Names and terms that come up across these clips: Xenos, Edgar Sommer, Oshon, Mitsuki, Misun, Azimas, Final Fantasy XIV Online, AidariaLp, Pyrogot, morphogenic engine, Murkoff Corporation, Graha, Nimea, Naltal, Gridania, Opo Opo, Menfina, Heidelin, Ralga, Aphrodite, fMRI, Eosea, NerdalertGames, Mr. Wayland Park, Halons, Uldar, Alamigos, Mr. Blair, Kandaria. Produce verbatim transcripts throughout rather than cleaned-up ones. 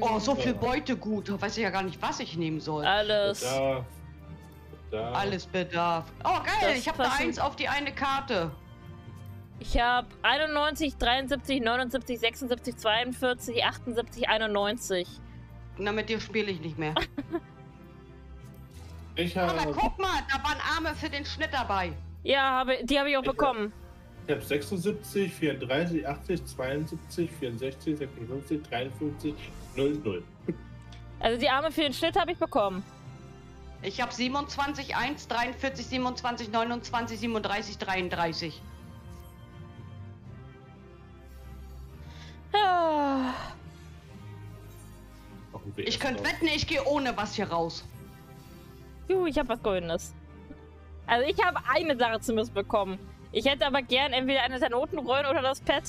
Oh, so viel Beutegut. Da weiß ich ja gar nicht, was ich nehmen soll. Alles. Bedarf. Bedarf. Alles Bedarf. Oh, geil. Das ich habe da eins auf die eine Karte. Ich habe einundneunzig, dreiundsiebzig, neunundsiebzig, sechsundsiebzig, zweiundvierzig, achtundsiebzig, einundneunzig. Na, mit dir spiele ich nicht mehr. Ich habe... Aber guck mal, da waren Arme für den Schnitt dabei. Ja, habe, die habe ich auch ich bekommen. Hab, ich habe sechsundsiebzig, vierunddreißig, achtzig, zweiundsiebzig, vierundsechzig, sechsundfünfzig, dreiundfünfzig, null null. Also die Arme für den Schnitt habe ich bekommen. Ich habe siebenundzwanzig, eins, dreiundvierzig, siebenundzwanzig, neunundzwanzig, siebenunddreißig, dreiunddreißig. Ah. Ich könnte wetten, ich gehe ohne was hier raus. Juhu, ich habe was Goldenes. Also ich habe eine Sache zumindest bekommen. Ich hätte aber gern entweder eine der Notenrollen oder das Pad.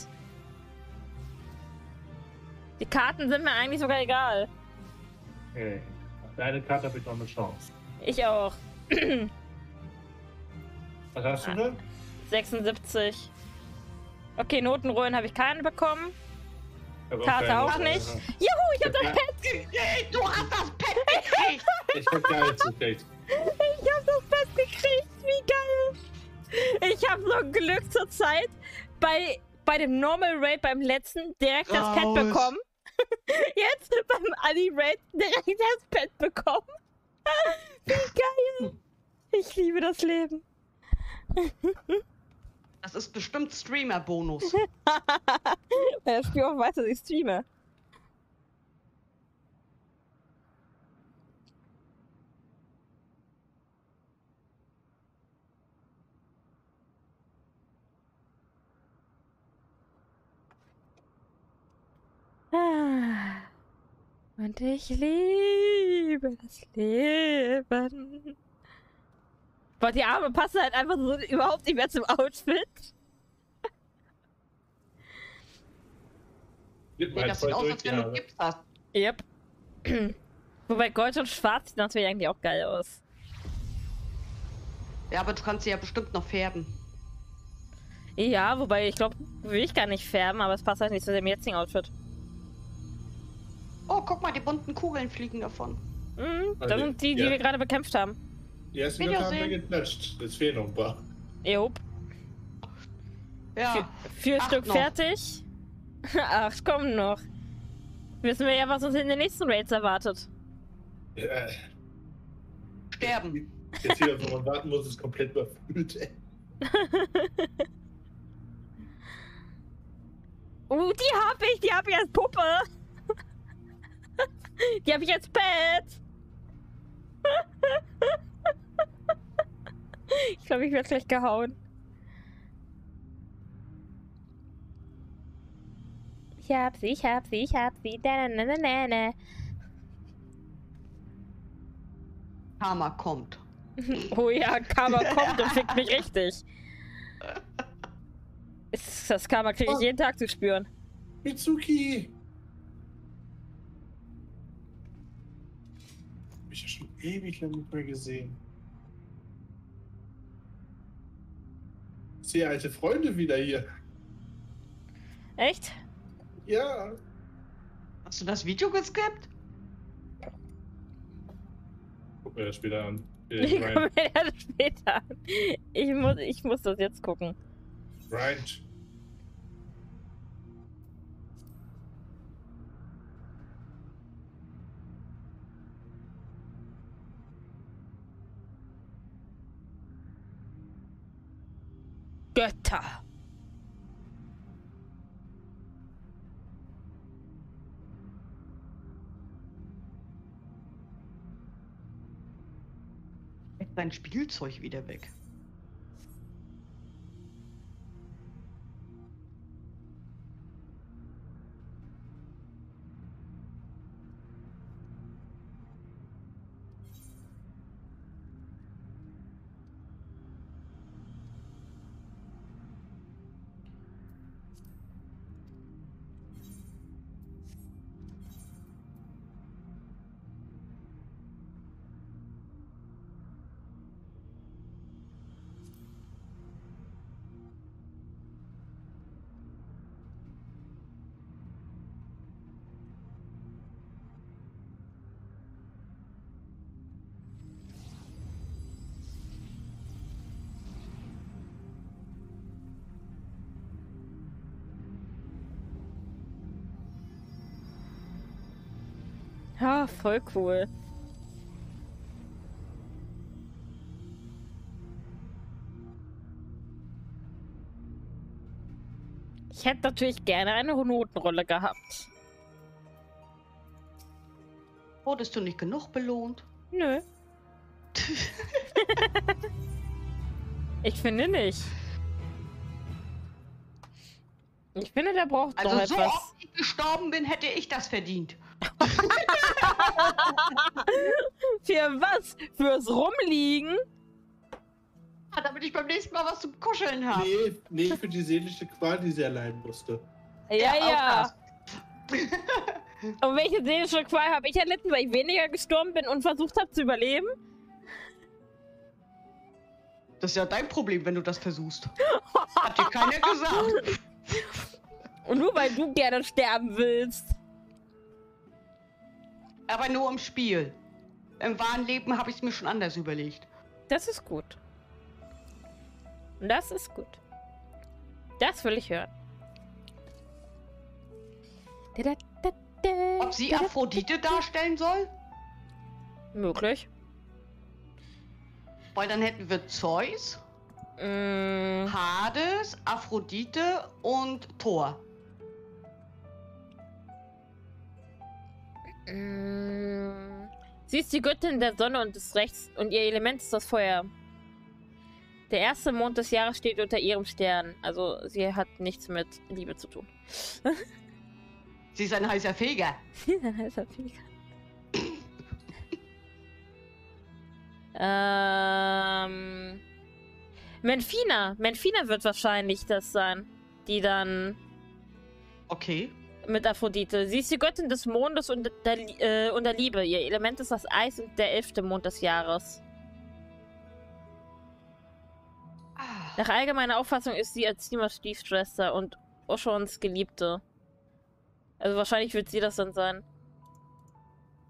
Die Karten sind mir eigentlich sogar egal. Okay. Deine Karte habe ich noch eine Chance. Ich auch. Was hast du denn? sechsundsiebzig. Okay, Notenrollen habe ich keine bekommen. Hab Karte auch, auch nicht. Juhu, ich hab das ja. Pad! Du hast das Pad gekriegt! Ich hab gar nichts gekriegt. Ich hab das Pad gekriegt, wie geil! Ich hab so Glück zur Zeit. Bei, bei dem Normal Raid beim letzten direkt das Pad bekommen. Jetzt beim Adi Raid direkt das Pad bekommen. Wie geil! Ich liebe das Leben. Das ist bestimmt Streamer-Bonus. Das Spiel auch weiß, dass ich streame. Und ich liebe das Leben. Boah, die Arme passen halt einfach so überhaupt nicht mehr zum Outfit. Nee, das sieht aus, als wenn du Gips hast. Yep. Wobei Gold und Schwarz sieht natürlich eigentlich auch geil aus. Ja, aber du kannst sie ja bestimmt noch färben. Ja, wobei ich glaube, will ich gar nicht färben, aber es passt halt nicht zu dem jetzigen Outfit. Oh, guck mal, die bunten Kugeln fliegen davon. Mhm, das also, sind die, die ja. wir gerade bekämpft haben. Die ersten Glück haben wir geklatscht. Jetzt fehlen noch ein paar. Jupp. Ja. Vier, vier Stück noch. Fertig. Acht kommen noch. Wissen wir ja, was uns in den nächsten Raids erwartet. Ja. Sterben. Jetzt hier, wo man warten muss, ist komplett überfüllt, ey. Oh, die hab ich! Die hab ich als Puppe! Die hab ich als Pet! Ich glaube, ich werde gleich gehauen. Ich hab sie, ich hab sie, ich hab sie. Da, na, na, na, na. Karma kommt. Oh ja, Karma kommt und fickt mich richtig. Das Karma kriege ich oh. jeden Tag zu spüren. Mitsuki! Hab ich ja schon ewig lange nicht mehr gesehen. Die alte Freunde wieder hier. Echt? Ja. Hast du das Video geskippt? Guck mir das später an. Ich guck mir das später an. Ich muss, ich muss das jetzt gucken. Right. Götter. Sein Spielzeug wieder weg. Ja, voll cool. Ich hätte natürlich gerne eine Notenrolle gehabt. Wurdest du nicht genug belohnt? Nö. Ich finde nicht. Ich finde, der braucht also noch so etwas. Also so, ich gestorben bin, hätte ich das verdient. Für was? Fürs Rumliegen? Ah, damit ich beim nächsten Mal was zum Kuscheln habe. Nee, nee, für die seelische Qual, die sie erleiden musste. Ja, ja. ja. Und welche seelische Qual habe ich erlitten, weil ich weniger gestorben bin und versucht habe zu überleben? Das ist ja dein Problem, wenn du das versuchst. Hat dir keiner gesagt. Und nur weil du gerne sterben willst. Aber nur im Spiel. Im wahren Leben habe ich es mir schon anders überlegt. Das ist gut. Das ist gut. Das will ich hören. Ob sie Aphrodite darstellen soll? Möglich. Weil dann hätten wir Zeus, mm. Hades, Aphrodite und Thor. Mm. Sie ist die Göttin der Sonne und des Rechts und ihr Element ist das Feuer. Der erste Mond des Jahres steht unter ihrem Stern. Also sie hat nichts mit Liebe zu tun. Sie ist ein heißer Feger. Sie ist ein heißer Feger. Ähm... Menfina. Menfina wird wahrscheinlich das sein. Die dann... Okay. Mit Aphrodite. Sie ist die Göttin des Mondes und der, äh, und der Liebe. Ihr Element ist das Eis und der elfte Mond des Jahres. Ah. Nach allgemeiner Auffassung ist sie Azimas Stiefschwester und Oshons Geliebte. Also wahrscheinlich wird sie das dann sein.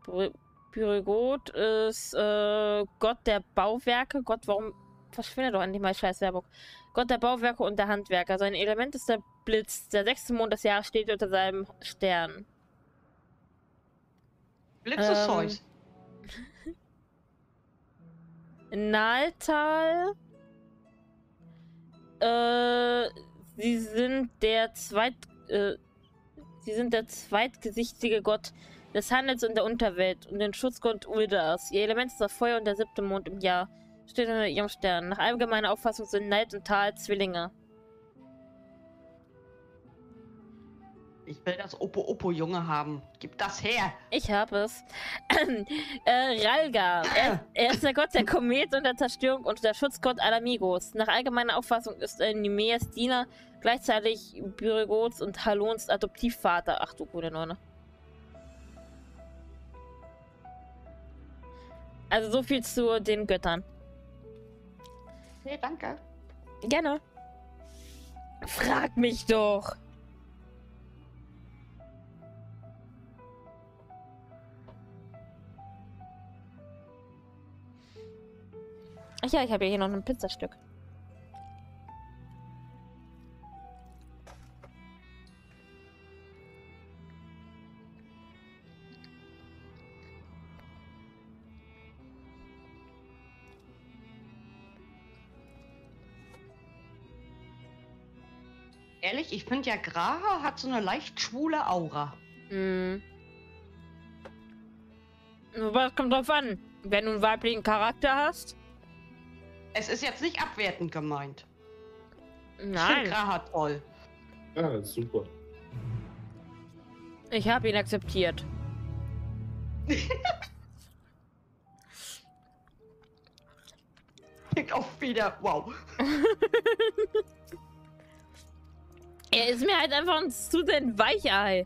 Br Pyrogot ist äh, Gott der Bauwerke. Gott, warum verschwindet doch endlich mal Scheißwerbung? Gott der Bauwerke und der Handwerker. Sein Element ist der Blitz. Der sechste Mond des Jahres steht unter seinem Stern. Blitz ist Zeus. Naltal. Äh, sie sind der zweit... Äh, sie sind der zweitgesichtige Gott des Handels und der Unterwelt und den Schutzgott Uldars. Ihr Element ist das Feuer und der siebte Mond im Jahr steht unter ihrem Stern. Nach allgemeiner Auffassung sind Neid und Tal Zwillinge. Ich will das Oppo-Oppo-Junge haben. Gib das her! Ich habe es. äh, Ralga. Er, er ist der Gott der Komet und der Zerstörung und der Schutzgott Alamigos. Nach allgemeiner Auffassung ist er Nimeas Diener, gleichzeitig Byregots und Halons Adoptivvater. Ach du gute Neune. Also so viel zu den Göttern. Nee, danke. Gerne. Frag mich doch. Ach ja, ich habe ja hier noch ein Pizzastück. Ehrlich, ich finde ja, Graha hat so eine leicht schwule Aura. Mhm. Aber es kommt drauf an. Wenn du einen weiblichen Charakter hast. Es ist jetzt nicht abwertend gemeint. Nein. Ich finde Graha toll. Ja, super. Ich habe ihn akzeptiert. Klingt auch wieder. Wow. Er ist mir halt einfach ein zu den Weichei.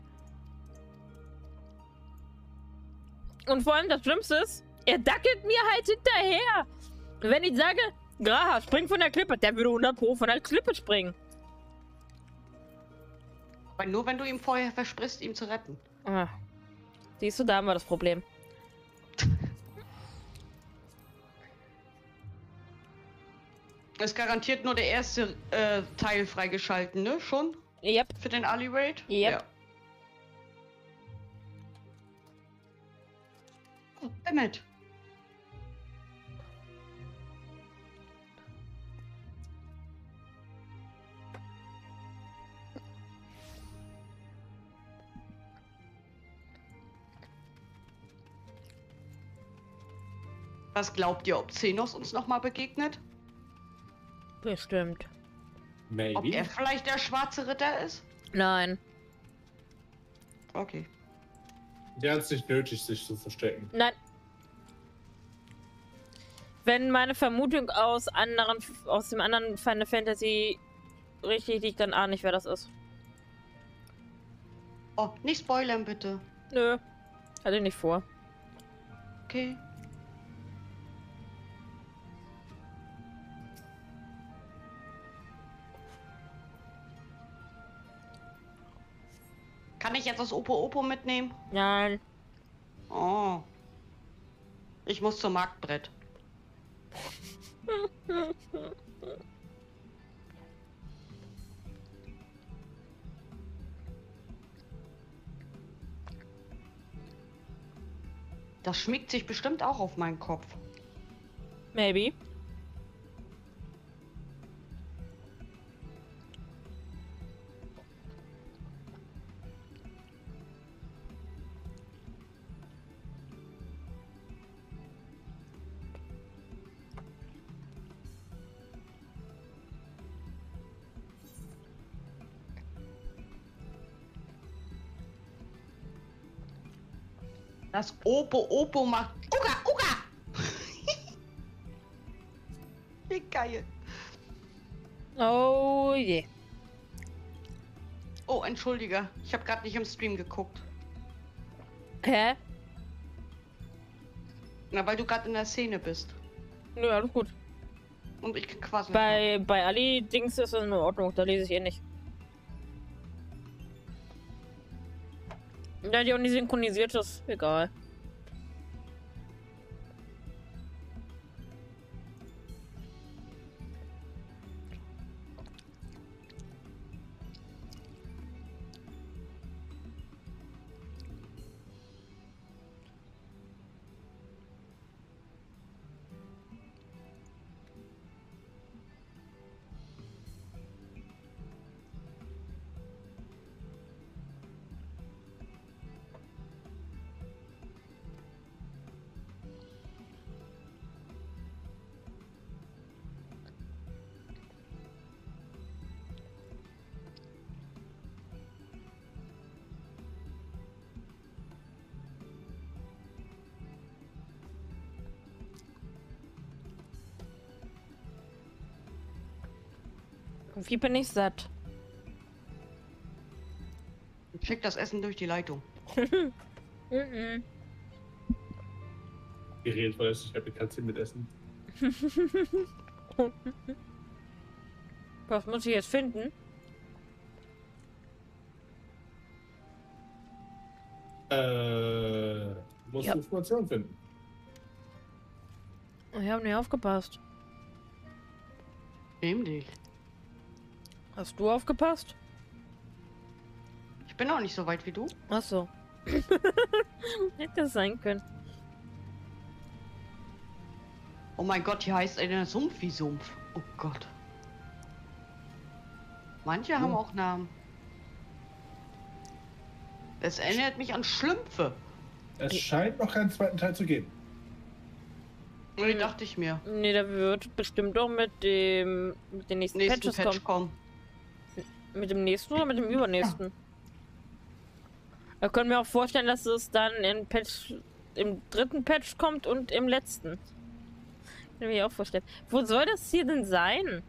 Und vor allem das Schlimmste ist, er dackelt mir halt hinterher. Wenn ich sage, Graha, spring von der Klippe, der würde hundert Pro von der Klippe springen. Aber nur wenn du ihm vorher versprichst, ihm zu retten. Ah. Siehst du, da haben wir das Problem. Es ist garantiert nur der erste äh, Teil freigeschalten, ne? Schon? Yep. Für den Ali-Raid? Yep. Ja. Dammit. Was glaubt ihr, ob Xenos uns nochmal begegnet? Bestimmt. Maybe. Ob er vielleicht der schwarze Ritter ist? Nein. Okay. Der hat es nicht nötig, sich zu verstecken. Nein. Wenn meine Vermutung aus anderen, aus dem anderen Final Fantasy richtig liegt, dann ahne ich, wer das ist. Oh, nicht spoilern, bitte. Nö. Hatte ich nicht vor. Okay. Kann ich jetzt das Opo Opo mitnehmen? Nein. Oh. Ich muss zum Marktbrett. Das schmiegt sich bestimmt auch auf meinen Kopf. Maybe. Das Opo Opo macht Uga Uga! Wie geil! Oh je! Yeah. Oh, entschuldige, ich habe gerade nicht im Stream geguckt. Hä? Na, weil du gerade in der Szene bist. Nö, alles gut. Und ich quasi. Bei, bei Ali Dings ist es in Ordnung, da lese ich eh nicht. Ja, die auch nicht synchronisiert ist. Egal. Wie bin ich satt? Schick das Essen durch die Leitung. Ihr redet von Essen, ich habe die Katze mit Essen. Was muss ich jetzt finden? Äh, musst du Informationen finden. Ich habe nicht aufgepasst. Nämlich. Hast du aufgepasst? Ich bin auch nicht so weit wie du. Ach so. Hätte es sein können. Oh mein Gott, hier heißt einer Sumpf wie Sumpf. Oh Gott. Manche hm. haben auch Namen. Das erinnert mich an Schlümpfe. Es Ge scheint noch keinen zweiten Teil zu geben. Nee, hm. dachte ich mir. Nee, da wird bestimmt doch mit dem mit den nächsten, nächsten Patches Patch kommen. kommen. Mit dem nächsten oder mit dem übernächsten? Da können wir auch vorstellen, dass es dann in Patch, im dritten Patch kommt und im letzten. Können wir auch vorstellen. Wo soll das hier denn sein?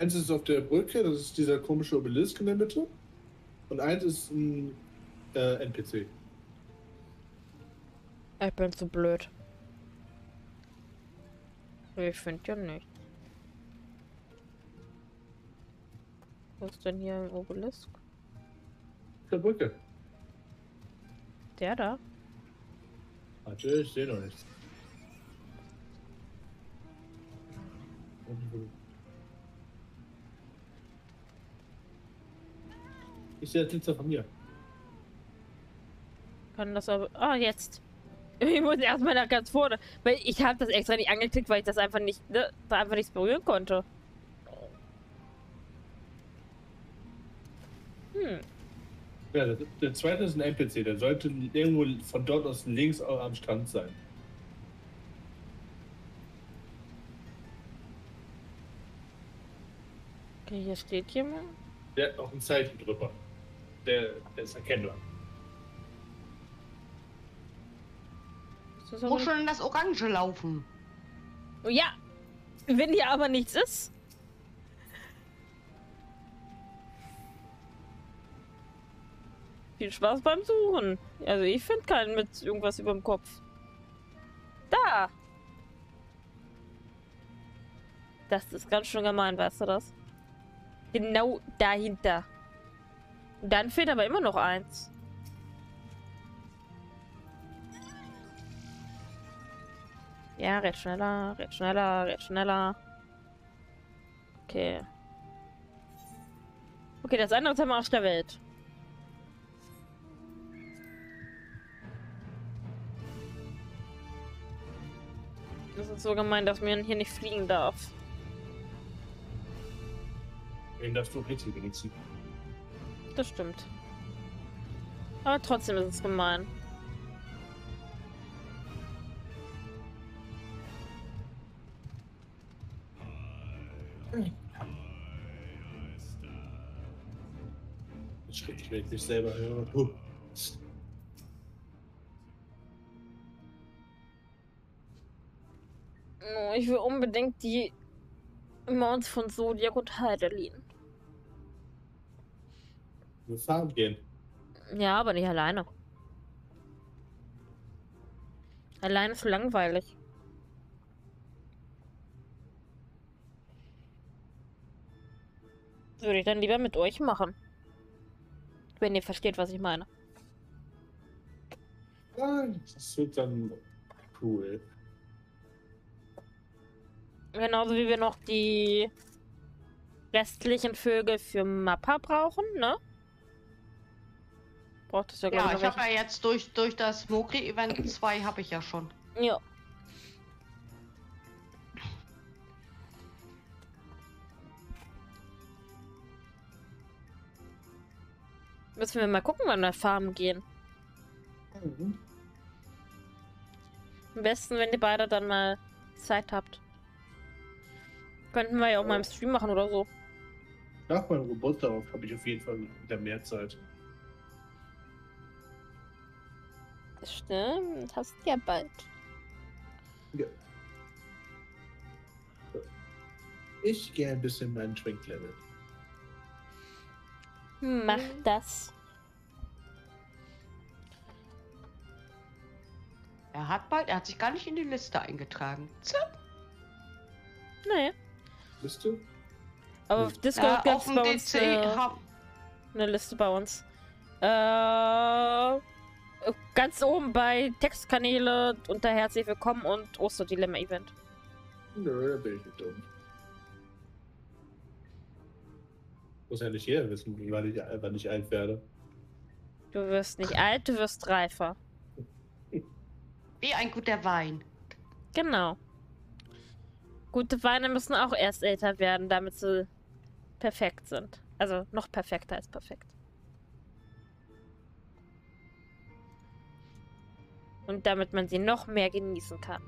Eins ist auf der Brücke, das ist dieser komische Obelisk in der Mitte. Und eins ist ein äh, N P C. Ich bin zu blöd. Ich finde ja nicht. Wo ist denn hier ein Obelisk? Der Brücke. Der da? Natürlich, ich sehe noch nichts. Ich sehe das Glitzer von mir. kann das aber... Ah, jetzt. Ich muss erstmal nach ganz vorne. Weil ich habe das extra nicht angeklickt, weil ich das einfach nicht... Ne, da einfach nichts berühren konnte. Hm. Ja, der, der zweite ist ein N P C. Der sollte irgendwo von dort aus links auch am Strand sein. Okay, hier steht jemand. Der hat noch ein Zeichen drüber. Der, der ist erkennbar. Wo schon in das Orange laufen. Ja, wenn hier aber nichts ist. Viel Spaß beim Suchen. Also ich finde keinen mit irgendwas über dem Kopf. Da. Das ist ganz schön gemein, weißt du das? Genau dahinter. Und dann fehlt aber immer noch eins. Ja, red schneller, red schneller, red schneller. Okay. Okay, das andere ist am Arsch der Welt. Das ist so gemein, dass man hier nicht fliegen darf. Den darfst du richtig benutzen. Das stimmt. Aber trotzdem ist es gemein. Schrecklich, wenn ich mich selber höre. Huh. Oh, ich will unbedingt die Mounts von Zodiac und Heidelin. Wir fahren gehen. Ja, aber nicht alleine. Alleine ist langweilig. Würde ich dann lieber mit euch machen. Wenn ihr versteht, was ich meine. Ja, das wird dann cool. Genauso wie wir noch die restlichen Vögel für Mappa brauchen, ne? Braucht es ja gar nicht. Ja, ich habe ja jetzt durch, durch das Mogli-Event zwei habe ich ja schon. Ja. Müssen wir mal gucken, wann wir farmen gehen. Mhm. Am besten, wenn ihr beide dann mal Zeit habt. Könnten wir ja auch mal im Stream machen oder so. Nach meinem Geburtstag habe ich auf jeden Fall wieder mehr Zeit. Stimmt, hast ja bald. Ja. Ich gehe ein bisschen meinen Trinklevel. Mach das. Er hat bald, er hat sich gar nicht in die Liste eingetragen. Zap. Naja. Bist du? Aber auf Discord äh, gab es bei uns eine, eine Liste bei uns. Äh, ganz oben bei Textkanäle unter Herzlich Willkommen und Osterdilemma-Event. Nö, da bin ich nicht dumm. Muss ja nicht jeder wissen, weil ich einfach nicht alt werde. Du wirst nicht alt, du wirst reifer. Wie ein guter Wein. Genau. Gute Weine müssen auch erst älter werden, damit sie perfekt sind. Also noch perfekter als perfekt. Und damit man sie noch mehr genießen kann.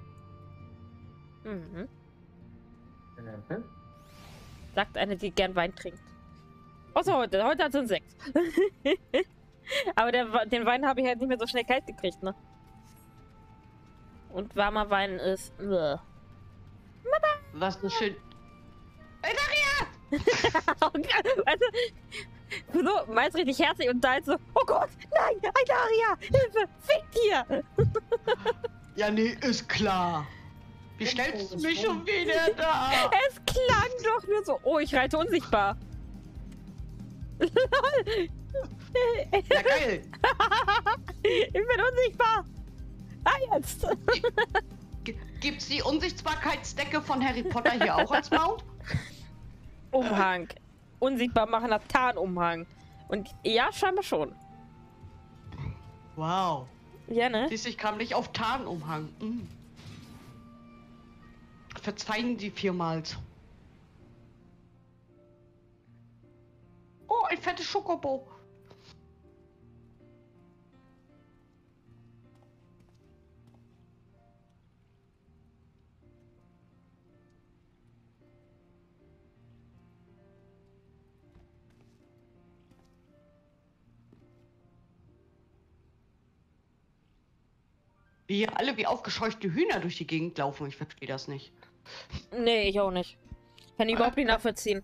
Mhm. Mhm. Sagt eine, die gern Wein trinkt. Außer heute. Heute hat es einen Sekt. Aber der, den Wein habe ich halt nicht mehr so schnell kalt gekriegt, ne? Und warmer Wein ist... Bleh. Was ein schön... Aidaria! Also, so, meins richtig herzlich und deins so... Oh Gott, nein! Aidaria! Hilfe! Fick dir! Ja, nee, ist klar. Wie stellst du mich schon wieder da? Es klang doch nur so... Oh, ich reite unsichtbar. Ja, geil. Ich bin unsichtbar. Ah, jetzt. Gibt's die Unsichtbarkeitsdecke von Harry Potter hier auch als Mount? Umhang. Unsichtbar machender Tarnumhang. Und ja, scheinbar schon. Wow. Ja, ne? Siehst du, ich kam nicht auf Tarnumhang. Mhm. Verzeihen Sie viermals. Oh, ein fettes Schokobo. Wie alle wie aufgescheuchte Hühner durch die Gegend laufen. Ich verstehe das nicht. Nee, ich auch nicht. Kann ich überhaupt ah, nicht nachvollziehen.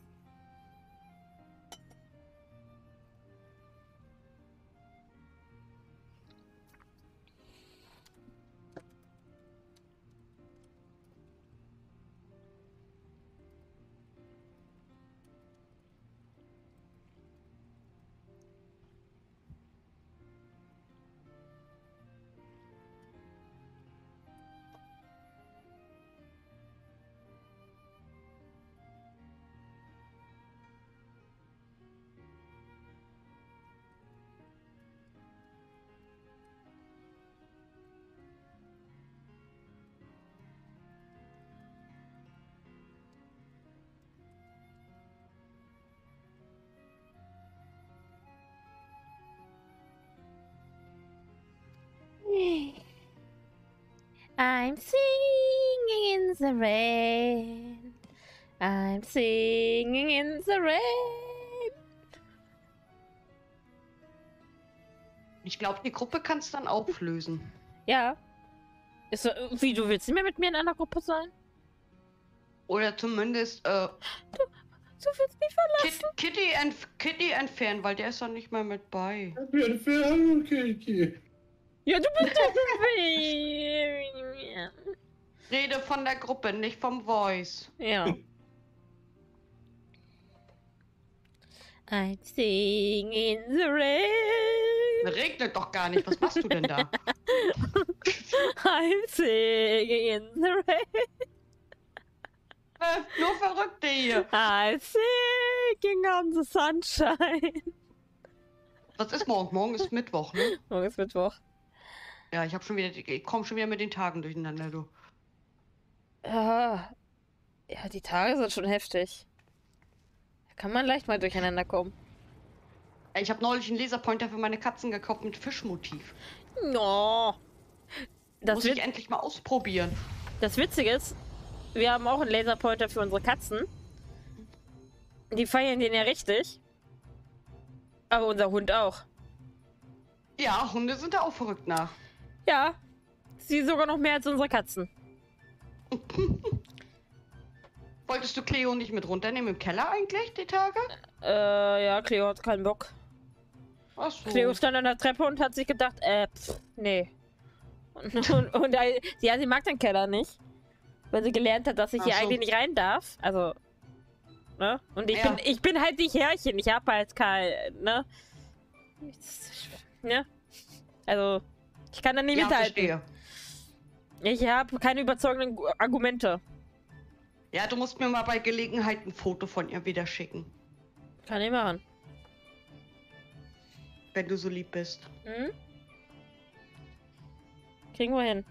I'm singing in the rain. I'm singing in the rain. Ich glaube, die Gruppe kannst dann auflösen. Ja. Ist, wie, du willst nicht mehr mit mir in einer Gruppe sein? Oder zumindest, äh... Du, du willst mich verlassen? Kit, Kitty, entf Kitty entfernen, weil der ist dann nicht mehr mit bei. Ich entferne Kitty. Ja, du bist doch... Rede von der Gruppe, nicht vom Voice. Ja. I'm singing in the rain. Regnet doch gar nicht, was machst du denn da? I'm singing in the rain. Nur Verrückte hier. I'm singing on the sunshine. Was ist morgen? Morgen ist Mittwoch, ne? Morgen ist Mittwoch. Ja, ich hab schon wieder, ich komm schon wieder mit den Tagen durcheinander, du. Ja, ja, die Tage sind schon heftig. Da kann man leicht mal durcheinander kommen. Ich habe neulich einen Laserpointer für meine Katzen gekauft mit Fischmotiv. No. Das muss ich endlich mal ausprobieren. Das Witzige ist, wir haben auch einen Laserpointer für unsere Katzen. Die feiern den ja richtig. Aber unser Hund auch. Ja, Hunde sind da auch verrückt nach. Ja, sie sogar noch mehr als unsere Katzen. Wolltest du Cleo nicht mit runternehmen im Keller eigentlich, die Tage? Äh, ja, Cleo hat keinen Bock. Ach so. Cleo stand an der Treppe und hat sich gedacht, äh, pff, nee. Und, und, und ja, sie mag den Keller nicht. Weil sie gelernt hat, dass ich Ach hier so. eigentlich nicht rein darf. Also, ne? Und ich, ja. bin, ich bin halt nicht Herrchen, ich hab halt kein, ne? Ne? Also, ich kann da nicht ja, mithalten. Verstehe. Ich habe keine überzeugenden Argumente. Ja, du musst mir mal bei Gelegenheit ein Foto von ihr wieder schicken. Kann ich machen. Wenn du so lieb bist. Hm? Kriegen wir hin.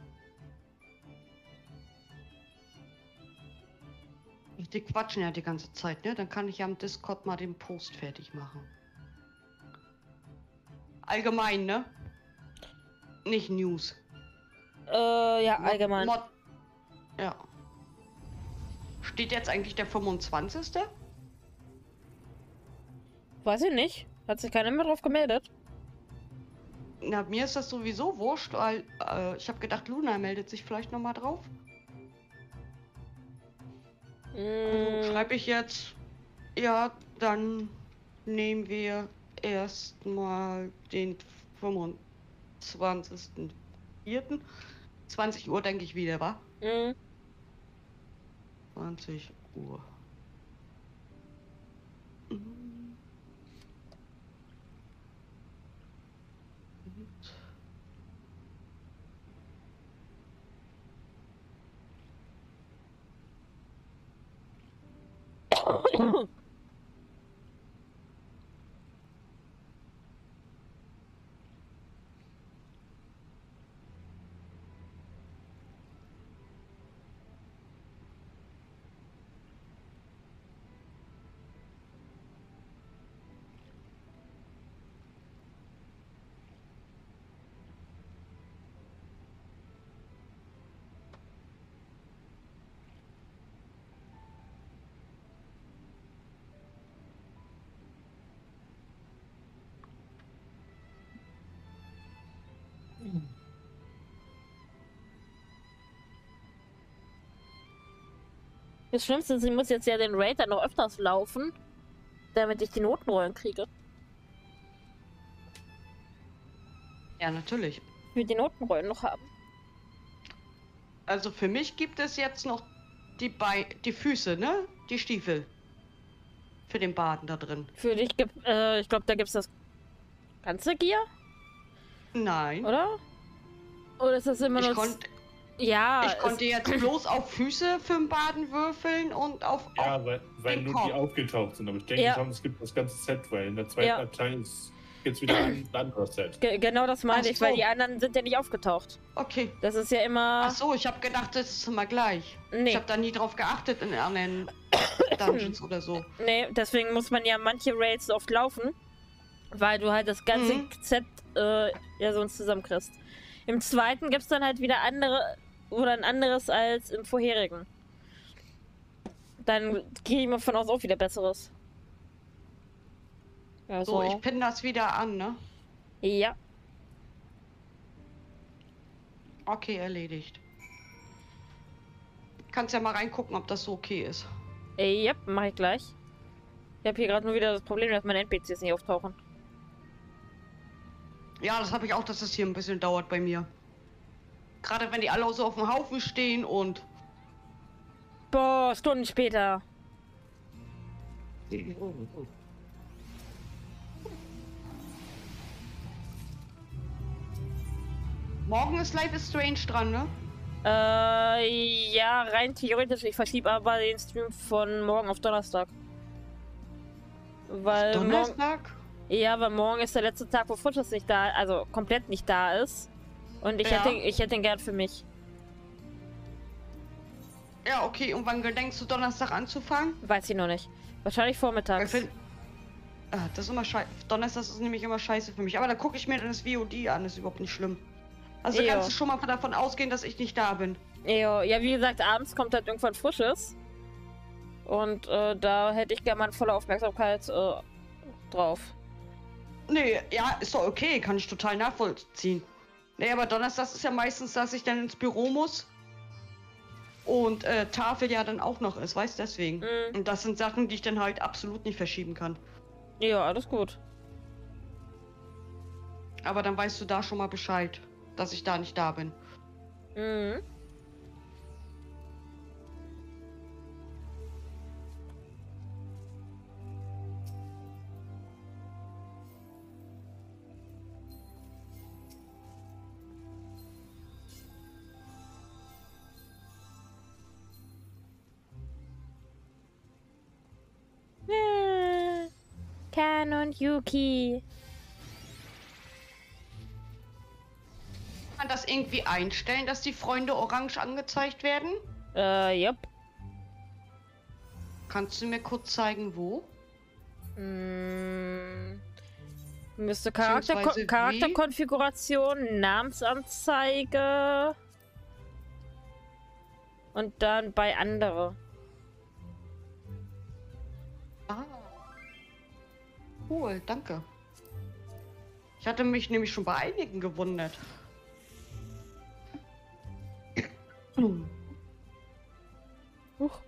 Die quatschen ja die ganze Zeit, ne? Dann kann ich ja am Discord mal den Post fertig machen. Allgemein, ne? Nicht News. Äh, ja, allgemein. Mod, ja. Steht jetzt eigentlich der fünfundzwanzigste? Weiß ich nicht. Hat sich keiner mehr drauf gemeldet. Na, mir ist das sowieso wurscht, weil äh, ich habe gedacht, Luna meldet sich vielleicht nochmal drauf. Mm. Also schreibe ich jetzt, ja, dann nehmen wir erstmal den fünfundzwanzigsten vierten zwanzig Uhr denke ich wieder, wa? Mhm. zwanzig Uhr. Mhm. Mhm. Hm. Das Schlimmste ist, ich muss jetzt ja den Raid dann noch öfters laufen, damit ich die Notenrollen kriege. Ja, natürlich. Ich will die Notenrollen noch haben. Also für mich gibt es jetzt noch die, Be die Füße, ne? Die Stiefel. Für den Baden da drin. Für dich gibt äh, ich glaube, da gibt es das ganze Gear? Nein. Oder? Oder ist das immer noch... Ja. Ich konnte jetzt bloß auf Füße für den Baden würfeln und auf... Ja, auf weil, weil nur Kopf. Die aufgetaucht sind. Aber ich denke ja. schon, es gibt das ganze Set, weil in der zweiten ja. Abteilung ist jetzt wieder ein anderes Set. Ge genau das meine ich, so. Weil die anderen sind ja nicht aufgetaucht. Okay. Das ist ja immer... Ach so, ich habe gedacht, das ist immer gleich. Nee. Ich habe da nie drauf geachtet in anderen Dungeons oder so. Nee, deswegen muss man ja manche Raids oft laufen, weil du halt das ganze mhm. Set äh, ja sonst zusammenkriegst. Im zweiten gibt es dann halt wieder andere oder ein anderes als im vorherigen. Dann gehe ich mal von aus auch wieder besseres. Ja, so. So, ich pinne das wieder an, ne? Ja. Okay, erledigt. Kannst ja mal reingucken, ob das so okay ist. Ey, yep, mach ich gleich. Ich habe hier gerade nur wieder das Problem, dass meine N P Cs nicht auftauchen. Ja, das habe ich auch, dass das hier ein bisschen dauert bei mir. Gerade wenn die alle so auf dem Haufen stehen und... Boah, Stunden später. Morgen ist Life is Strange dran, ne? Äh, ja, rein theoretisch. Ich verschiebe aber den Stream von morgen auf Donnerstag. Weil Donnerstag? Ja, weil morgen ist der letzte Tag, wo Futsches nicht da, also komplett nicht da ist. Und ich, ja. hätte, ich hätte ihn gern für mich. Ja, okay. Und wann denkst du, Donnerstag anzufangen? Weiß ich noch nicht. Wahrscheinlich vormittags. Find... Ah, das ist immer scheiße. Donnerstag ist nämlich immer scheiße für mich. Aber da gucke ich mir dann das V O D an. Das ist überhaupt nicht schlimm. Also Ejo. Kannst du schon mal davon ausgehen, dass ich nicht da bin. Ejo. Ja, wie gesagt, abends kommt halt irgendwann Frisches. Und äh, da hätte ich gerne mal volle Aufmerksamkeit äh, drauf. Nee, ja, ist doch okay, kann ich total nachvollziehen. Nee, aber Donnerstag ist ja meistens, dass ich dann ins Büro muss. Und äh, Tafel ja dann auch noch ist, weißt du, deswegen. Mm. Und das sind Sachen, die ich dann halt absolut nicht verschieben kann. Ja, alles gut. Aber dann weißt du da schon mal Bescheid, dass ich da nicht da bin. Mhm. Kan und Yuki. Kann man das irgendwie einstellen, dass die Freunde orange angezeigt werden? Äh, yep. Kannst du mir kurz zeigen, wo? Mm, müsste Charakter Ko Charakterkonfiguration, Namensanzeige und dann bei andere. Ah. Cool, danke. Ich hatte mich nämlich schon bei einigen gewundert. Huch.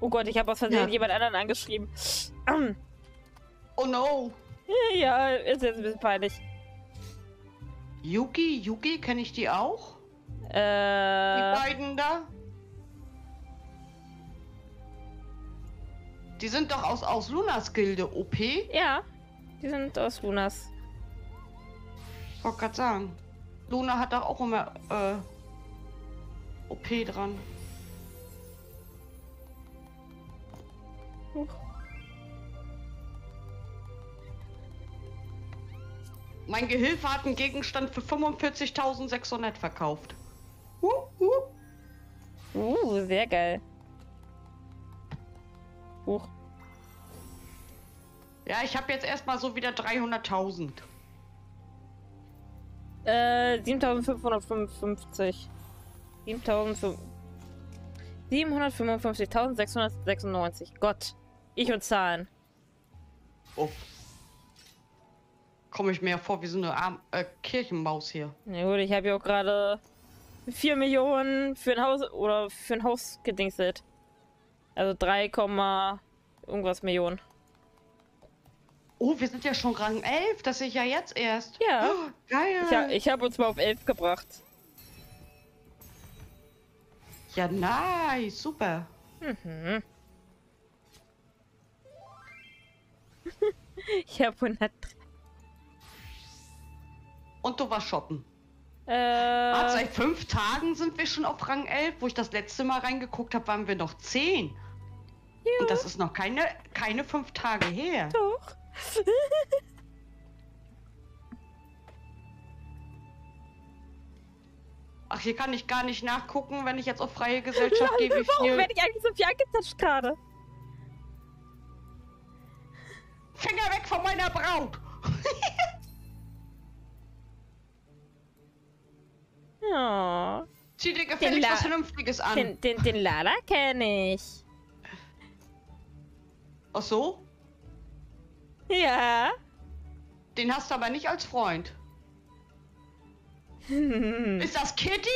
Oh Gott, ich habe aus Versehen ja. jemand anderen angeschrieben. Oh no. Ja, ist jetzt ein bisschen peinlich. Yuki, Yuki, kenne ich die auch? Äh... Die beiden da? Die sind doch aus, aus Lunas Gilde, O P? Ja, die sind aus Lunas. Ich wollte gerade sagen, Luna hat doch auch immer äh, O P dran. Huch. Mein Gehilfe hat einen Gegenstand für fünfundvierzigtausendsechshundert verkauft. Uh, uh. uh, sehr geil. Hoch. Ja, ich habe jetzt erstmal so wieder dreihunderttausend. Äh, siebentausendfünfhundertfünfundfünfzig. siebenhundertfünfundfünfzigtausendsechshundertsechsundneunzig. Gott. Ich und Zahlen. Oh. komme ich mir vor wie so eine Arm äh, Kirchenmaus hier. Na gut, ich habe ja auch gerade vier Millionen für ein Haus oder für ein Haus gedingselt. Also drei, irgendwas Millionen. Oh, wir sind ja schon Rang elf, das sehe ich ja jetzt erst. Ja. Oh, geil. Ich, ha ich habe uns mal auf elf gebracht. Ja, nice, super. Mhm. Ich habe hundertdrei. Und du warst shoppen. Äh... Ah, seit fünf Tagen sind wir schon auf Rang elf. Wo ich das letzte Mal reingeguckt habe, waren wir noch zehn. Ja. Und das ist noch keine, keine fünf Tage her. Doch. Ach, hier kann ich gar nicht nachgucken, wenn ich jetzt auf freie Gesellschaft gehe. Wie viel... Warum werde ich eigentlich so viel angetatscht gerade? Finger weg von meiner Braut! Oh. Zieh dir gefälligst was Vernünftiges an. Den, den, den Lala kenne ich. Ach so? Ja. Den hast du aber nicht als Freund. Hm. Ist das Kitty?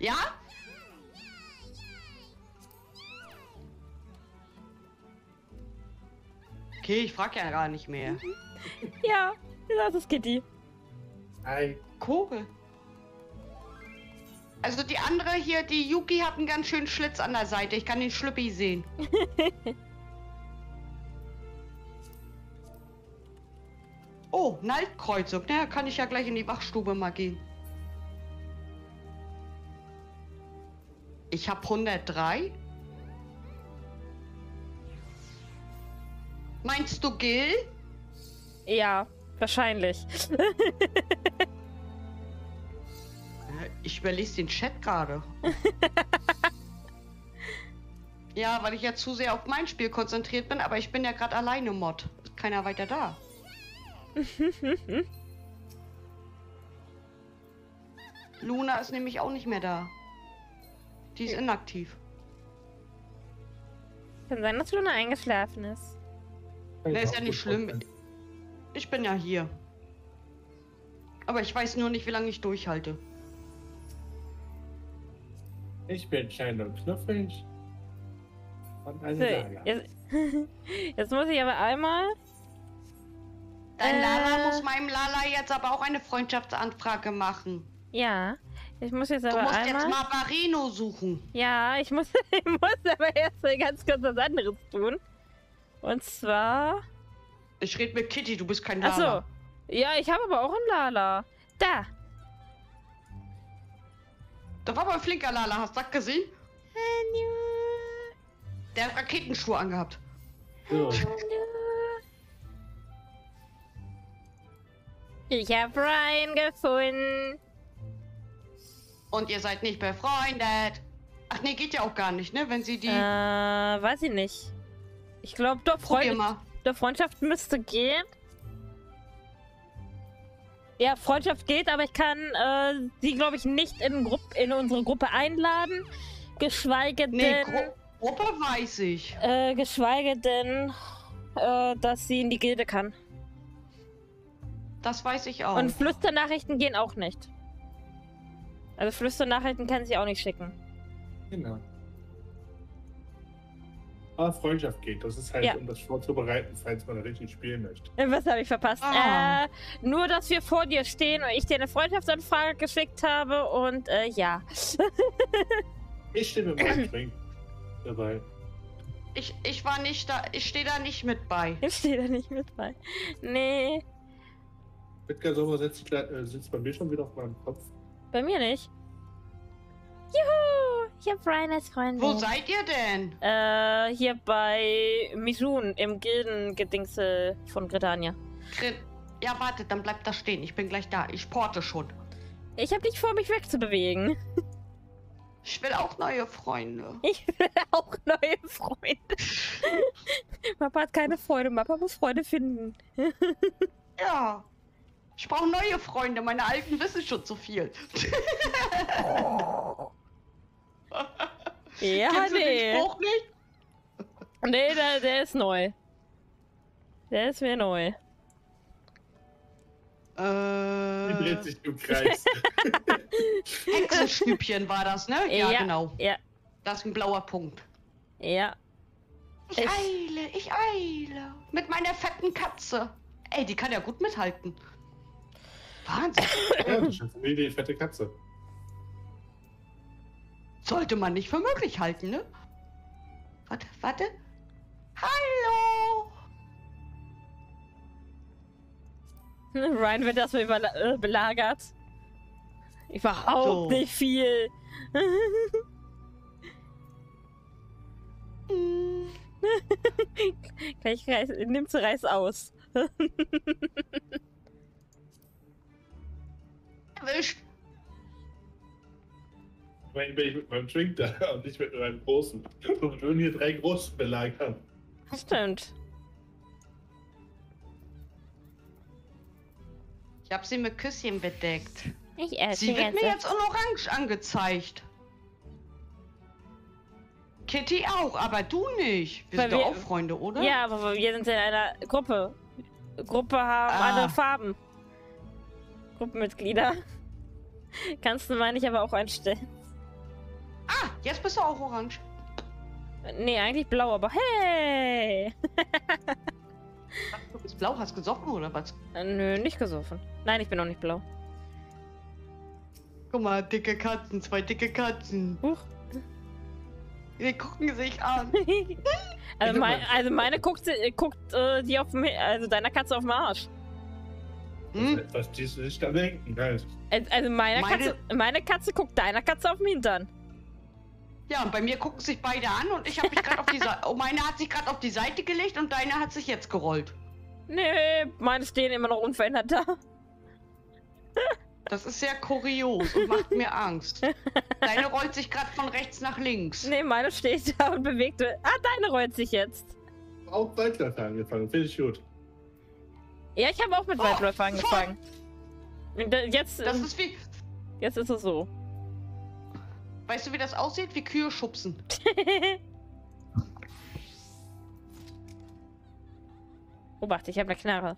Ja? Okay, ich frage ja gar nicht mehr. Ja, das ist Kitty. Ein Kugel. Also die andere hier, die Yuki, hat einen ganz schönen Schlitz an der Seite. Ich kann den Schlüppi sehen. Oh, Neidkreuzung. Na, kann ich ja gleich in die Wachstube mal gehen. Ich habe hundertdrei. Meinst du Gil? Ja, wahrscheinlich. Ich überlese den Chat gerade. Ja, weil ich ja zu sehr auf mein Spiel konzentriert bin, aber ich bin ja gerade alleine Mod. Ist keiner weiter da. Luna ist nämlich auch nicht mehr da. Die ist inaktiv. Kann sein, dass Luna eingeschlafen ist. Nee, ist ja nicht schlimm. Ich bin ja hier. Aber ich weiß nur nicht, wie lange ich durchhalte. Ich bin Schein und Knuffig. Und eine so, Lager. Jetzt, jetzt muss ich aber einmal... Dein äh, Lala muss meinem Lala jetzt aber auch eine Freundschaftsanfrage machen. Ja, ich muss jetzt aber einmal... Du musst einmal, jetzt mal Barino suchen. Ja, ich muss, ich muss aber erst mal ganz kurz was anderes tun. Und zwar... Ich rede mit Kitty, du bist kein Lala. Achso. Ja, ich habe aber auch einen Lala. Da. Da war aber ein flinker Lala, hast du das gesehen? Hallo. Der hat Raketenschuhe angehabt. Hallo. Ich habe Ryan gefunden. Und ihr seid nicht befreundet. Ach nee, geht ja auch gar nicht, ne? Wenn sie die... Äh, weiß ich nicht. Ich glaube, doch, Freund doch Freundschaft müsste gehen. Ja, Freundschaft geht, aber ich kann äh, sie, glaube ich, nicht in, Gru in unsere Gruppe einladen. Geschweige nee, denn... Gru Gruppe weiß ich. Äh, geschweige denn, äh, dass sie in die Gilde kann. Das weiß ich auch. Und Flüsternachrichten gehen auch nicht. Also Flüsternachrichten kann sie auch nicht schicken. Genau. Aber Freundschaft geht, das ist halt, ja, um das vorzubereiten, falls man richtig spielen möchte. Was habe ich verpasst? Ah. Äh, nur, dass wir vor dir stehen und ich dir eine Freundschaftsanfrage geschickt habe und äh, ja. Ich stimme mit Drink dabei. Ich, ich war nicht da, ich stehe da nicht mit bei. Ich stehe da nicht mit bei. Nee. Edgar Sommer sitzt, äh, sitzt bei mir schon wieder auf meinem Kopf. Bei mir nicht. Juhu! Ich hab Brian als Freundin. Wo seid ihr denn? Äh, hier bei Misun im Gildengedingsel von Gridania. Ja, wartet, dann bleibt das stehen. Ich bin gleich da. Ich porte schon. Ich hab nicht vor, mich wegzubewegen. Ich will auch neue Freunde. Ich will auch neue Freunde. Papa hat keine Freude. Papa muss Freunde finden. Ja. Ich brauche neue Freunde. Meine alten wissen schon zu viel. Oh. Ja, nee. Den Spruch nicht? Nee, der, der ist neu. Der ist mir neu. Äh... Die dreht sich im Kreis. Hexenstübchen war das, ne? Ja, ja, genau. Ja. Das ist ein blauer Punkt. Ja. Ich, ich eile, ich eile. Mit meiner fetten Katze. Ey, die kann ja gut mithalten. Wahnsinn. Ja, das ist eine Idee, fette Katze. Sollte man nicht für möglich halten, ne? Warte, warte. Hallo! Ryan wird erstmal äh, belagert. Überhaupt so. Nicht viel. Gleich reiß, nimmt sie Reis aus. Erwischt. Ich meine, bin ich mit meinem Drink da und nicht mit meinem großen. Und würden hier drei großen belagern. Stimmt. Ich habe sie mit Küsschen bedeckt. Ich esse sie wird mir jetzt in Orange angezeigt. Kitty auch, aber du nicht. Wir weil sind wir, doch auch Freunde, oder? Ja, aber wir sind in einer Gruppe. Gruppe haben ah. alle Farben. Gruppenmitglieder. Kannst du meine ich aber auch einstellen. Ah, jetzt bist du auch orange. Nee, eigentlich blau, aber hey! Du bist blau, hast gesoffen oder was? Nö, nicht gesoffen. Nein, ich bin auch nicht blau. Guck mal, dicke Katzen, zwei dicke Katzen. Huch. Die gucken sich an. Also, mein, also meine guckt, guckt äh, die auf mich, also deiner Katze auf den Arsch. Hm? Was die sich da denken, also meine, meine... Katze, meine Katze guckt deiner Katze auf den Hintern. Ja, und bei mir gucken sich beide an und ich habe mich gerade auf die Seite. Oh, meine hat sich gerade auf die Seite gelegt und deine hat sich jetzt gerollt. Nee, meine stehen immer noch unverändert da. Das ist sehr kurios und macht mir Angst. Deine rollt sich gerade von rechts nach links. Nee, meine steht da und bewegt. Ah, deine rollt sich jetzt. Auch Waldläufer angefangen, finde ich gut. Ja, ich habe auch mit oh, Waldläufer angefangen. Jetzt, das ist wie... jetzt ist es so. Weißt du, wie das aussieht? Wie Kühe schubsen. Obacht, ich habe eine Knarre.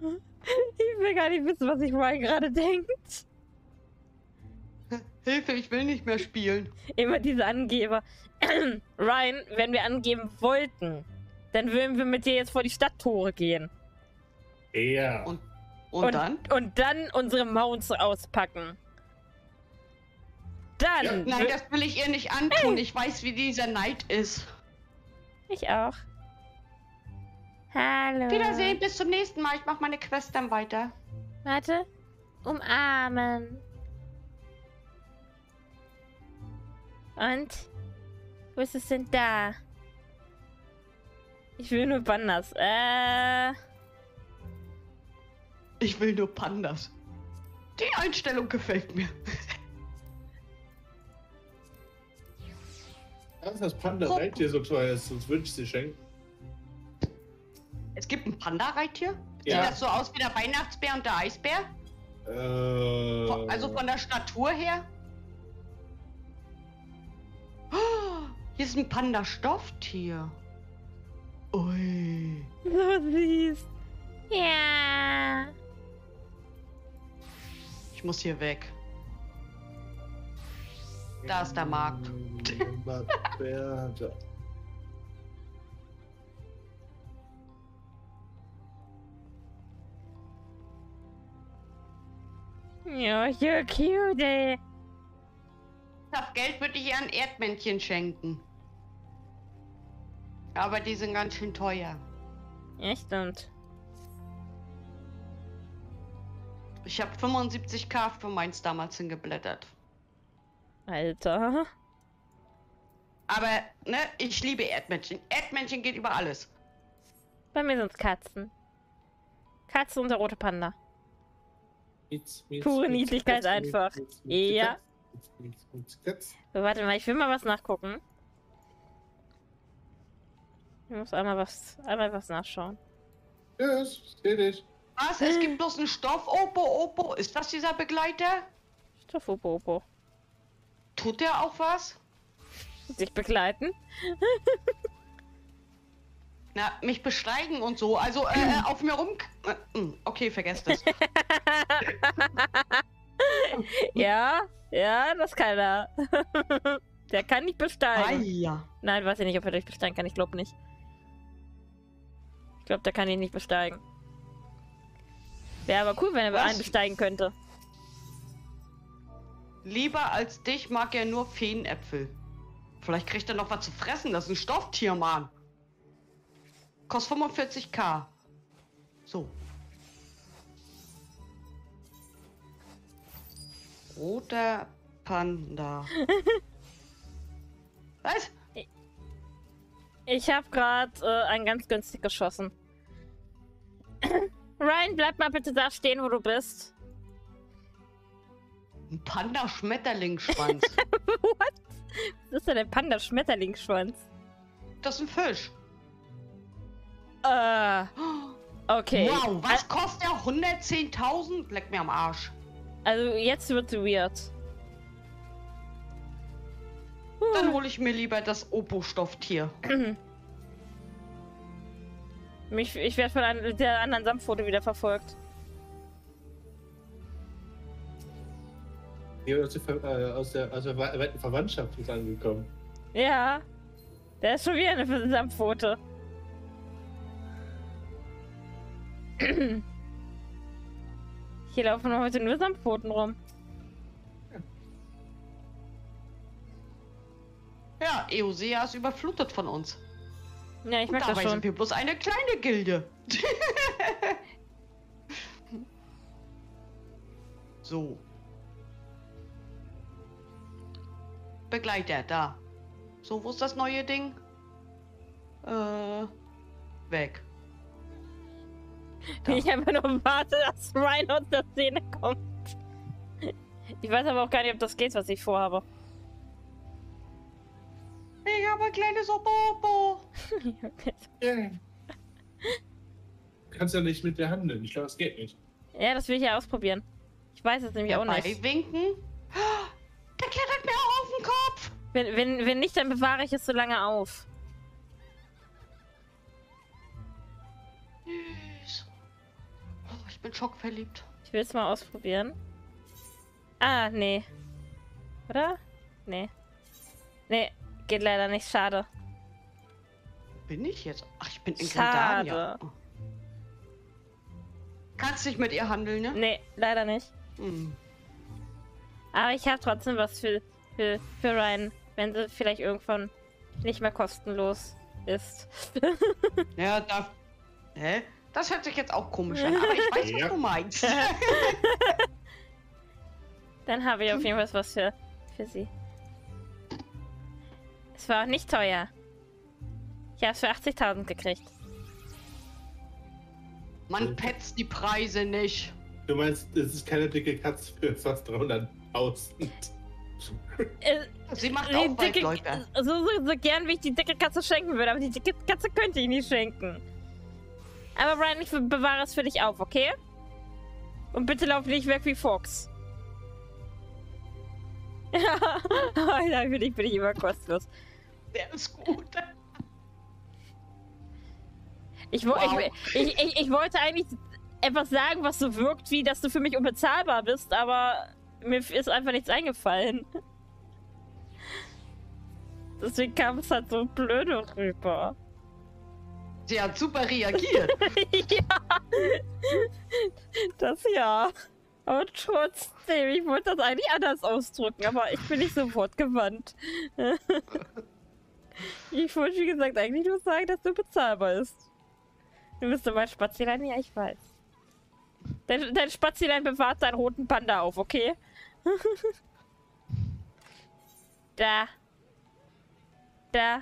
Ich will gar nicht wissen, was ich Ryan gerade denkt. Hilfe, ich will nicht mehr spielen. Immer diese Angeber. Ryan, wenn wir angeben wollten, dann würden wir mit dir jetzt vor die Stadttore gehen. Ja. Und, und, und dann? Und dann unsere Mounts auspacken. Dann. Ja, nein, das will ich ihr nicht antun. Hey. Ich weiß, wie dieser Neid ist. Ich auch. Hallo. Wiedersehen, bis zum nächsten Mal. Ich mache meine Quest dann weiter. Warte. Umarmen. Und? Wo ist es denn da? Ich will nur Pandas. Äh. Ich will nur Pandas. Die Einstellung gefällt mir. Dass das Panda-Reittier so teuer ist, sonst würde ich sie schenken. Es gibt ein Panda-Reittier? Ja. Sieht das so aus wie der Weihnachtsbär und der Eisbär? Äh... Von, also von der Statur her? Oh, hier ist ein Panda-Stofftier. Ui. So süß. Ja. Ich muss hier weg. Da ist der Markt. You're so cute, ey. Das Geld würde ich ihr an Erdmännchen schenken. Aber die sind ganz schön teuer. Echt und? Ich habe fünfundsiebzig K für meins damals hingeblättert. Alter. Aber, ne, ich liebe Erdmännchen. Erdmännchen geht über alles. Bei mir sind es Katzen. Katzen und der rote Panda. Mietz, mietz, pure mietz, Niedlichkeit mietz, einfach. Mietz, mietz, ja. Mietz, mietz, mietz, mietz. So, warte mal, ich will mal was nachgucken. Ich muss einmal was, einmal was nachschauen. Tschüss, yes, seh dich. Was? Es gibt bloß einen Stoff Opo Opo. Ist das dieser Begleiter? Stoff Opo Opo. Tut der auch was? Dich begleiten? Na, mich besteigen und so. Also, äh, auf mir rum... Okay, vergesst das. Ja, ja, das kann er. Der kann nicht besteigen. Eia. Nein, weiß ich nicht, ob er dich besteigen kann. Ich glaube nicht. Ich glaube, der kann ihn nicht besteigen. Wäre aber cool, wenn er einen besteigen könnte. Lieber als dich mag er nur Feenäpfel. Vielleicht kriegt er noch was zu fressen. Das ist ein Stofftier, Mann. Kostet fünfundvierzig K. So. Roter Panda. Was? Ich, ich habe gerade äh, einen ganz günstig geschossen. Ryan, bleib mal bitte da stehen, wo du bist. Ein Panda-Schmetterlingsschwanz. What? Was ist denn ein Panda-Schmetterlingsschwanz? Das ist ein Fisch. Äh. Okay. Wow, was kostet der? hundertzehntausend? Leck mir am Arsch. Also jetzt wird's weird. Dann hole ich mir lieber das Opo-Stofftier. Mich, ich werde von einem, der anderen Samtpfote wieder verfolgt. Ja, aus der, aus der, aus der weiten Verwandtschaft ist angekommen. Ja, da ist schon wieder eine Samtpfote. Hier laufen heute nur Samtpfoten rum. Ja, Eosea ist überflutet von uns. Ja, ich mag das schon. Dabei sind wir bloß eine kleine Gilde. So. Begleiter, da. So, wo ist das neue Ding? Äh, weg. Da. Ich einfach nur warte, dass Ryan aus der Szene kommt. Ich weiß aber auch gar nicht, ob das geht, was ich vorhabe. Ich habe ein kleines Obobo. Ja. Du kannst ja nicht mit der Hand nehmen. Ich glaube, das geht nicht. Ja, das will ich ja ausprobieren. Ich weiß es nämlich ja, auch nicht. Winken. Der klettert mir auch auf den Kopf. Wenn, wenn, wenn nicht, dann bewahre ich es so lange auf. Oh, ich bin schockverliebt. Ich will es mal ausprobieren. Ah, nee. Oder? Nee. Nee. Geht leider nicht, schade. Bin ich jetzt? Ach, ich bin in Kandaria. Oh. Kannst nicht mit ihr handeln, ne? Nee, leider nicht. Hm. Aber ich habe trotzdem was für, für, für Ryan, wenn sie vielleicht irgendwann nicht mehr kostenlos ist. Ja, da... Hä? Das hört sich jetzt auch komisch an, aber ich weiß, ja. was du meinst. Dann habe ich auf jeden Fall was für, für sie. Es war auch nicht teuer. Ich habe es für achtzigtausend gekriegt. Man petzt die Preise nicht. Du meinst, es ist keine dicke Katze für fast dreihunderttausend. Sie macht auch dicke, Leute. So, so, so gern, wie ich die dicke Katze schenken würde, aber die dicke Katze könnte ich nicht schenken. Aber Ryan, ich bewahre es für dich auf, okay? Und bitte lauf nicht weg wie Fox. Ja, nein, für dich bin ich immer kostenlos. Der ist gut. Ich, wo, wow. ich, ich, ich, ich wollte eigentlich etwas sagen, was so wirkt, wie dass du für mich unbezahlbar bist, aber mir ist einfach nichts eingefallen. Deswegen kam es halt so blöd rüber. Sie hat super reagiert. Ja, das ja. Aber trotzdem, ich wollte das eigentlich anders ausdrücken, aber ich bin nicht so wortgewandt. Ich wollte, wie gesagt, eigentlich nur sagen, dass du bezahlbar bist. Du bist immer ein Spazilein? Ja, ich weiß. Dein, dein Spazilein bewahrt seinen roten Panda auf, okay? Da. Da.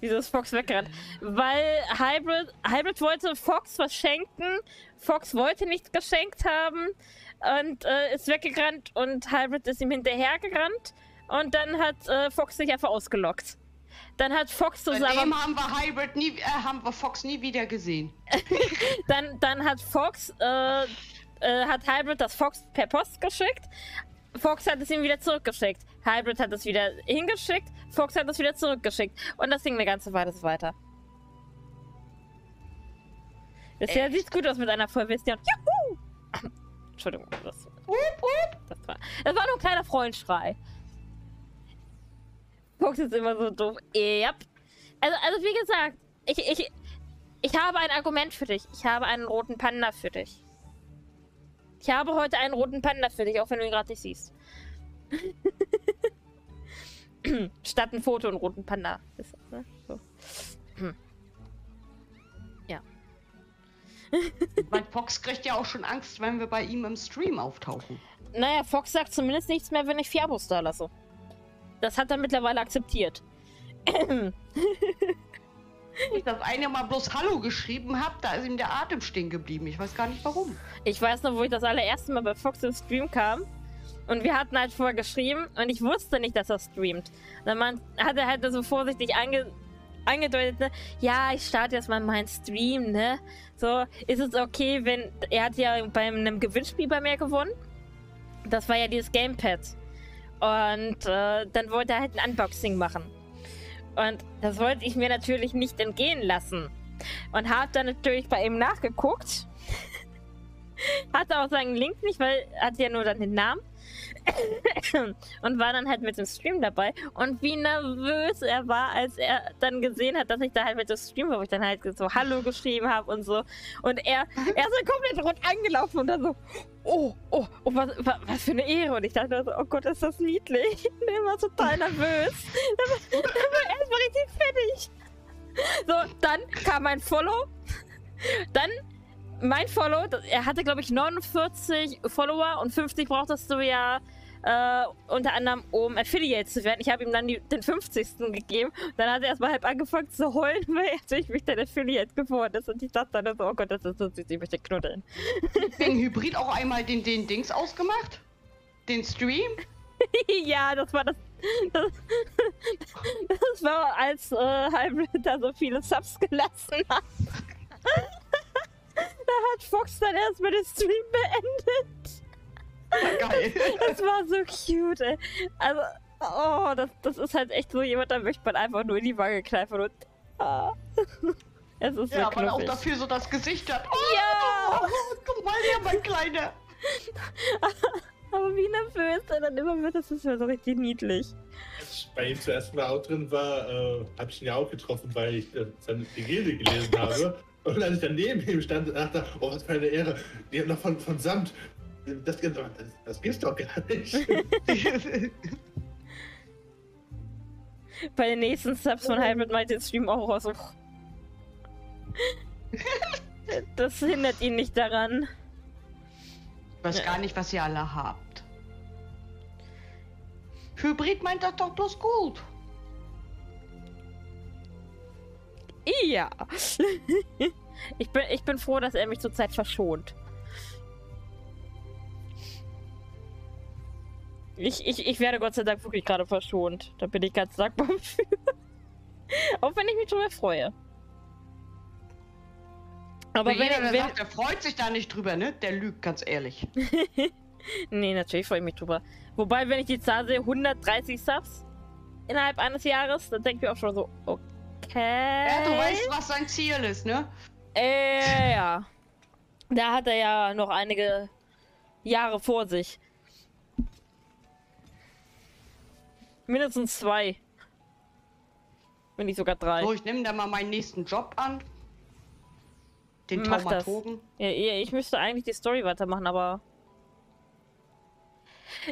Wieso ist Fox weggerannt? Weil Hybrid, Hybrid wollte Fox verschenken, Fox wollte nichts geschenkt haben und äh, ist weggerannt und Hybrid ist ihm hinterhergerannt und dann hat äh, Fox sich einfach ausgelockt. Dann hat Fox zusammen... Bei dem haben wir, Hybrid nie, äh, haben wir Fox nie wieder gesehen. dann, dann hat Fox, äh, äh, hat Hybrid das Fox per Post geschickt. Fox hat es ihm wieder zurückgeschickt. Hybrid hat es wieder hingeschickt. Fox hat es wieder zurückgeschickt. Und das ging eine ganze Weile weiter. Bisher sieht's gut aus mit einer Vollversion. Juhu! Entschuldigung, das, das, war, das war nur ein kleiner Freundschrei. Guckt jetzt immer so doof. Yep. Also, also wie gesagt, ich, ich, ich habe ein Argument für dich. Ich habe einen roten Panda für dich. Ich habe heute einen roten Panda für dich, auch wenn du ihn gerade nicht siehst. Statt ein Foto und roten Panda. Ist das, ne? So. Ja. Mein Fox kriegt ja auch schon Angst, wenn wir bei ihm im Stream auftauchen. Naja, Fox sagt zumindest nichts mehr, wenn ich vier Abos da lasse. Das hat er mittlerweile akzeptiert. Ich das eine Mal bloß Hallo geschrieben habe, da ist ihm der Atem stehen geblieben. Ich weiß gar nicht warum. Ich weiß noch, wo ich das allererste Mal bei Fox im Stream kam. Und wir hatten halt vorher geschrieben und ich wusste nicht, dass er streamt. Und dann hat er halt so vorsichtig ange angedeutet, ne? Ja, ich starte jetzt mal meinen Stream, ne? So, ist es okay, wenn... Er hat ja bei einem Gewinnspiel bei mir gewonnen. Das war ja dieses Gamepad. Und äh, dann wollte er halt ein Unboxing machen. Und das wollte ich mir natürlich nicht entgehen lassen. Und habe dann natürlich bei ihm nachgeguckt. Hatte auch seinen Link nicht, weil er hatte ja nur dann den Namen. Und war dann halt mit dem Stream dabei. Und wie nervös er war, als er dann gesehen hat, dass ich da halt mit dem Stream war, wo ich dann halt so Hallo geschrieben habe und so. Und er, er ist dann komplett rot angelaufen und dann so, oh, oh, oh was, was für eine Ehre. Und ich dachte so, oh Gott, ist das niedlich. Und er war total nervös. Dann war, dann war er erstmal richtig fertig. So, dann kam mein Follow. Dann... Mein Follow, er hatte glaube ich neunundvierzig Follower und fünfzig brauchtest du ja äh, unter anderem, um Affiliate zu werden. Ich habe ihm dann die, den fünfzigsten gegeben. Dann hat er erstmal halb angefangen zu heulen, weil er natürlich mich dann Affiliate geworden ist. Und ich dachte dann so, oh Gott, das ist so süß, ich möchte knuddeln. Den Hybrid auch einmal den, den Dings ausgemacht? Den Stream? Ja, das war das. Das, das war, als äh, Halbwinter so viele Subs gelassen hat. Da hat Fox dann erstmal den Stream beendet. Ja, geil. Das, das war so cute, ey. Also, oh, das, das ist halt echt so jemand, da möchte man einfach nur in die Wange kneifen und... Ah. Es ist ja, weil er auch dafür so das Gesicht hat. Oh, ja! Guck mal hier, mein Kleiner. Aber wie nervös er dann immer wird, das ist ja so richtig niedlich. Als ich bei ihm zuerst mal auch drin war, äh, habe ich ihn ja auch getroffen, weil ich äh, seine Gilde gelesen habe. Und als ich dann neben ihm stand, dachte ich, oh, was für eine Ehre, die haben noch von, von Samt, das, das, das gibt's doch gar nicht. Bei den nächsten Subs von Hybrid malt den Stream auch raus. Das hindert ihn nicht daran. Ich weiß gar nicht, was ihr alle habt. Hybrid meint das doch bloß gut. Ja. Ich bin, ich bin froh, dass er mich zurzeit verschont. Ich, ich, ich werde Gott sei Dank wirklich gerade verschont. Da bin ich ganz dankbar für. Auch wenn ich mich drüber freue. Aber wenn, jeder, der, wenn sagt, der freut sich da nicht drüber, ne? Der lügt, ganz ehrlich. Nee, natürlich freue ich mich drüber. Wobei, wenn ich die Zahl sehe, hundertdreißig Subs innerhalb eines Jahres, dann denke ich auch schon so, okay. Okay. Ja, du weißt, was sein Ziel ist, ne? Äh, ja. Da hat er ja noch einige Jahre vor sich. Mindestens zwei. Wenn nicht sogar drei. So, ich nehme da mal meinen nächsten Job an. Den Traumatogen. Ja, ich müsste eigentlich die Story weitermachen, aber...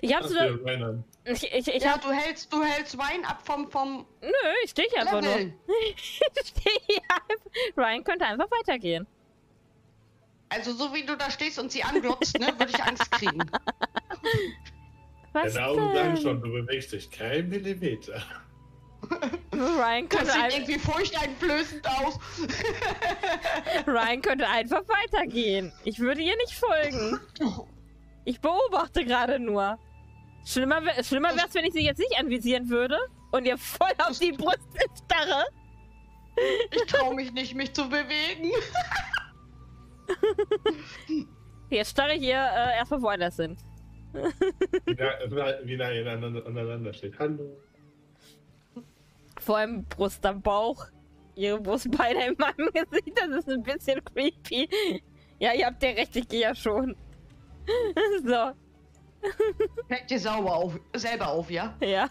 Ich hab's so da... ich, ich, ich ja, hab... du, hältst, du hältst Ryan ab vom... vom Nö, ich stehe hier einfach nur. Ich stehe hier einfach. Ryan könnte einfach weitergehen. Also so wie du da stehst und sie anglotzt, ne, würde ich Angst kriegen. Was Deine Augen sagen schon, du bewegst dich keinen Millimeter. Ryan könnte das sieht einfach... irgendwie furchteinflößend aus. Ryan könnte einfach weitergehen. Ich würde ihr nicht folgen. Ich beobachte gerade nur. Schlimmer, schlimmer wäre es, wenn ich sie jetzt nicht anvisieren würde und ihr voll auf die Brust starre. Ich traue mich nicht, mich zu bewegen. Jetzt starre ich ihr äh, erstmal woanders hin. Wie nah ihr aneinander steht. Hallo. Vor allem Brust am Bauch. ihre Brustbeine in meinem Gesicht. Das ist ein bisschen creepy. Ja, ihr habt ja recht, ich gehe ja schon. So. Pack dir sauber auf, selber auf, ja? Ja.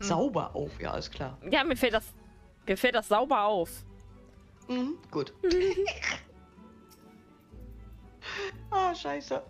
Sauber auf, ja, ist klar. Ja, mir fällt das, mir fällt das sauber auf. Mhm, gut. Ah, scheiße.